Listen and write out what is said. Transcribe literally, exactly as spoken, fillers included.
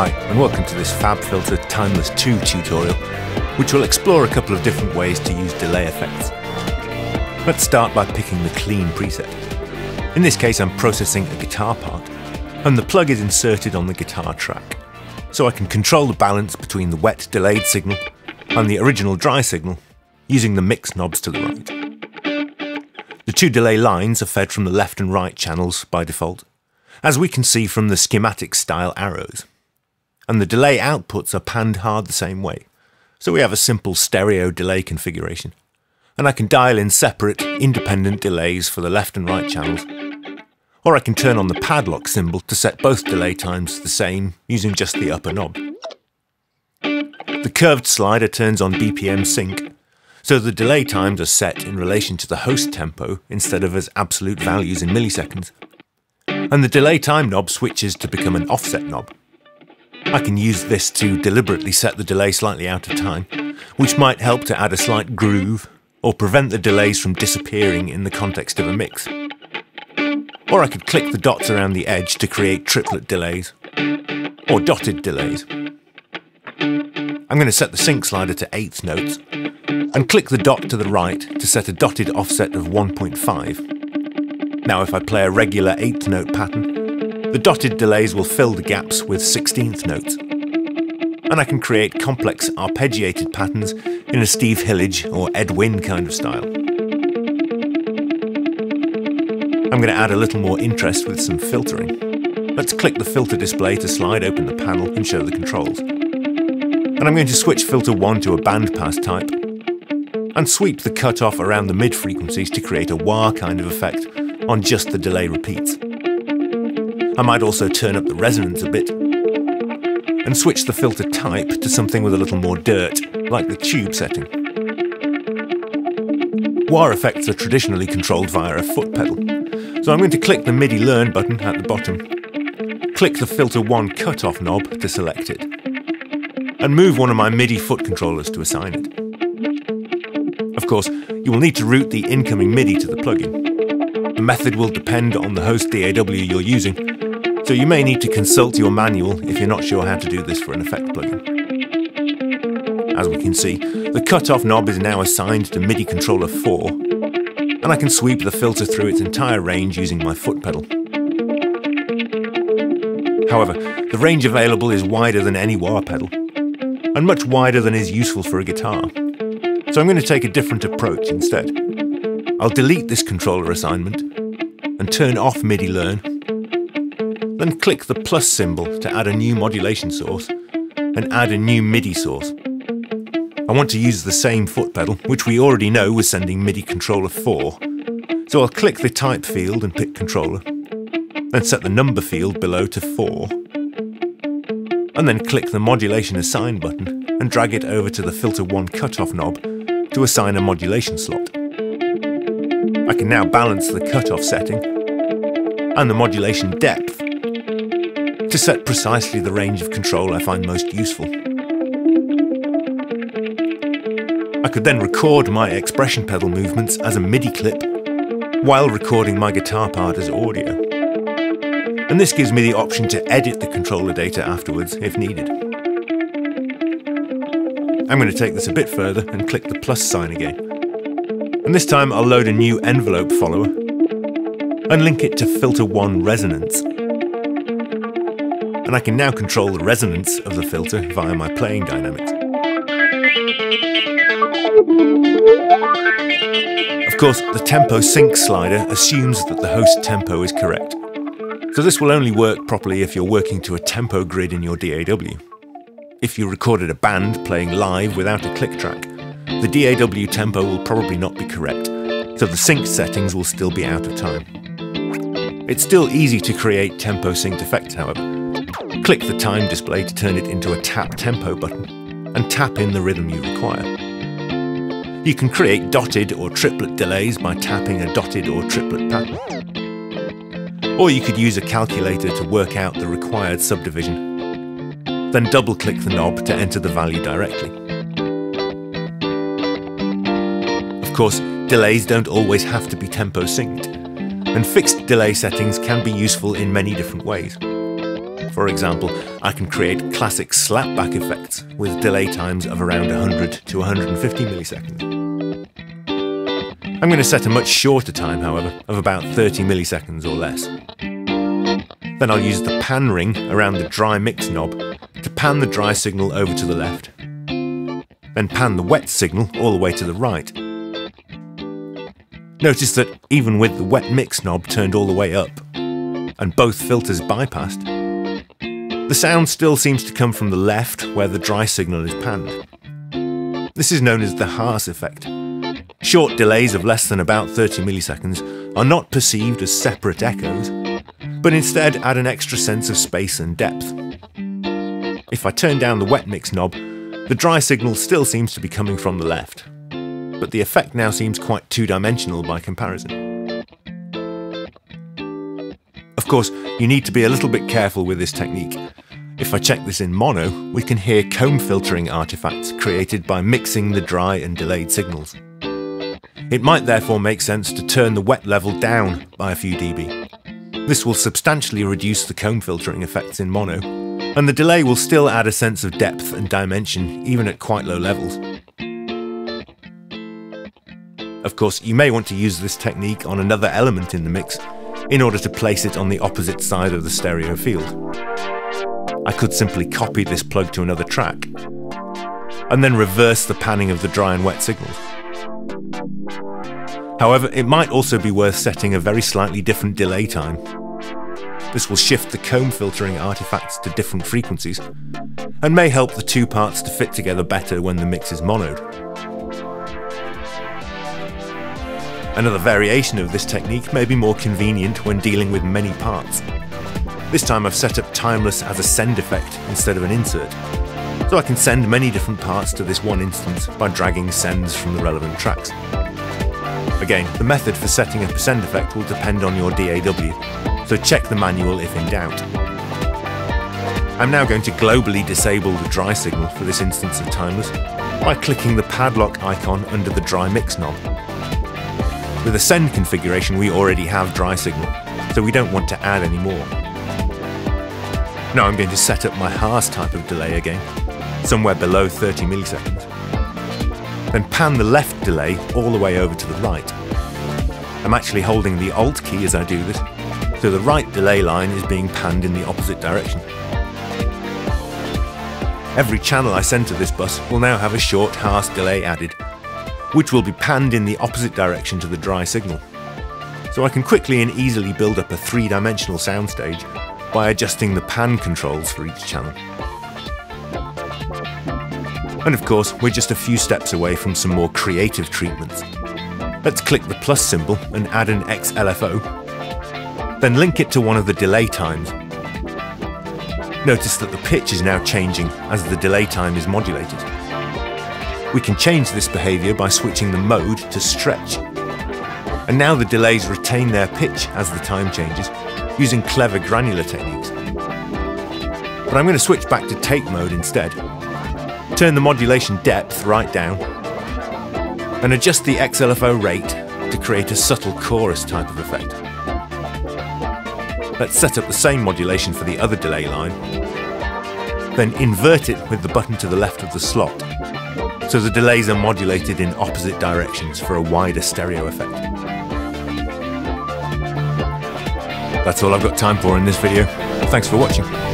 Hi, and welcome to this FabFilter Timeless two tutorial, which will explore a couple of different ways to use delay effects. Let's start by picking the clean preset. In this case, I'm processing a guitar part, and the plug is inserted on the guitar track, so I can control the balance between the wet delayed signal and the original dry signal using the mix knobs to the right. The two delay lines are fed from the left and right channels by default, as we can see from the schematic style arrows. And the delay outputs are panned hard the same way, so we have a simple stereo delay configuration. And I can dial in separate, independent delays for the left and right channels, or I can turn on the padlock symbol to set both delay times the same using just the upper knob. The curved slider turns on B P M sync, so the delay times are set in relation to the host tempo instead of as absolute values in milliseconds. And the delay time knob switches to become an offset knob. I can use this to deliberately set the delay slightly out of time, which might help to add a slight groove or prevent the delays from disappearing in the context of a mix. Or I could click the dots around the edge to create triplet delays or dotted delays. I'm going to set the sync slider to eighth notes and click the dot to the right to set a dotted offset of one point five. Now if I play a regular eighth note pattern, the dotted delays will fill the gaps with sixteenth notes. And I can create complex arpeggiated patterns in a Steve Hillage or Ed Wynn kind of style. I'm going to add a little more interest with some filtering. Let's click the filter display to slide open the panel and show the controls. And I'm going to switch filter one to a bandpass type and sweep the cutoff around the mid frequencies to create a wah kind of effect on just the delay repeats. I might also turn up the resonance a bit and switch the filter type to something with a little more dirt, like the tube setting. Wah effects are traditionally controlled via a foot pedal, so I'm going to click the MIDI Learn button at the bottom, click the filter one cutoff knob to select it, and move one of my MIDI foot controllers to assign it. Of course, you will need to route the incoming MIDI to the plugin. The method will depend on the host D A W you're using, so you may need to consult your manual if you're not sure how to do this for an effect plugin. As we can see, the cutoff knob is now assigned to MIDI controller four, and I can sweep the filter through its entire range using my foot pedal. However, the range available is wider than any wah pedal, and much wider than is useful for a guitar. So I'm going to take a different approach instead. I'll delete this controller assignment and turn off MIDI Learn, then click the plus symbol to add a new modulation source and add a new MIDI source. I want to use the same foot pedal, which we already know was sending MIDI controller four, so I'll click the type field and pick controller, then set the number field below to four, and then click the modulation assign button and drag it over to the filter one cutoff knob to assign a modulation slot. I can now balance the cutoff setting and the modulation depth to set precisely the range of control I find most useful. I could then record my expression pedal movements as a MIDI clip while recording my guitar part as audio. And this gives me the option to edit the controller data afterwards if needed. I'm going to take this a bit further and click the plus sign again. And this time I'll load a new envelope follower and link it to filter one resonance. And I can now control the resonance of the filter via my playing dynamics. Of course, the tempo sync slider assumes that the host tempo is correct. So this will only work properly if you're working to a tempo grid in your D A W. If you recorded a band playing live without a click track, the D A W tempo will probably not be correct, so the sync settings will still be out of time. It's still easy to create tempo synced effects, however. Click the time display to turn it into a tap tempo button, and tap in the rhythm you require. You can create dotted or triplet delays by tapping a dotted or triplet pattern. Or you could use a calculator to work out the required subdivision, then double-click the knob to enter the value directly. Of course, delays don't always have to be tempo synced, and fixed delay settings can be useful in many different ways. For example, I can create classic slapback effects with delay times of around one hundred to one hundred fifty milliseconds. I'm going to set a much shorter time, however, of about thirty milliseconds or less. Then I'll use the pan ring around the dry mix knob to pan the dry signal over to the left, then pan the wet signal all the way to the right. Notice that even with the wet mix knob turned all the way up, and both filters bypassed, the sound still seems to come from the left where the dry signal is panned. This is known as the Haas effect. Short delays of less than about thirty milliseconds are not perceived as separate echoes, but instead add an extra sense of space and depth. If I turn down the wet mix knob, the dry signal still seems to be coming from the left, but the effect now seems quite two-dimensional by comparison. Of course, you need to be a little bit careful with this technique. If I check this in mono, we can hear comb filtering artifacts created by mixing the dry and delayed signals. It might therefore make sense to turn the wet level down by a few dB. This will substantially reduce the comb filtering effects in mono, and the delay will still add a sense of depth and dimension even at quite low levels. Of course, you may want to use this technique on another element in the mix in order to place it on the opposite side of the stereo field. I could simply copy this plug to another track and then reverse the panning of the dry and wet signals. However, it might also be worth setting a very slightly different delay time. This will shift the comb filtering artifacts to different frequencies and may help the two parts to fit together better when the mix is monoed. Another variation of this technique may be more convenient when dealing with many parts. This time I've set up Timeless as a send effect instead of an insert, so I can send many different parts to this one instance by dragging sends from the relevant tracks. Again, the method for setting up a send effect will depend on your D A W, so check the manual if in doubt. I'm now going to globally disable the dry signal for this instance of Timeless by clicking the padlock icon under the dry mix knob. With a send configuration, we already have dry signal, so we don't want to add any more. Now I'm going to set up my Haas type of delay again, somewhere below thirty milliseconds. Then pan the left delay all the way over to the right. I'm actually holding the Alt key as I do this, so the right delay line is being panned in the opposite direction. Every channel I send to this bus will now have a short Haas delay added, which will be panned in the opposite direction to the dry signal. So I can quickly and easily build up a three-dimensional soundstage by adjusting the pan controls for each channel. And of course, we're just a few steps away from some more creative treatments. Let's click the plus symbol and add an X L F O, then link it to one of the delay times. Notice that the pitch is now changing as the delay time is modulated. We can change this behaviour by switching the mode to stretch. And now the delays retain their pitch as the time changes, using clever granular techniques. But I'm going to switch back to tape mode instead. Turn the modulation depth right down and adjust the X L F O rate to create a subtle chorus type of effect. Let's set up the same modulation for the other delay line, then invert it with the button to the left of the slot, so the delays are modulated in opposite directions for a wider stereo effect. That's all I've got time for in this video. Thanks for watching.